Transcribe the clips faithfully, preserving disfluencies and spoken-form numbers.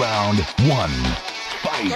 Round one, fight!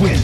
Win!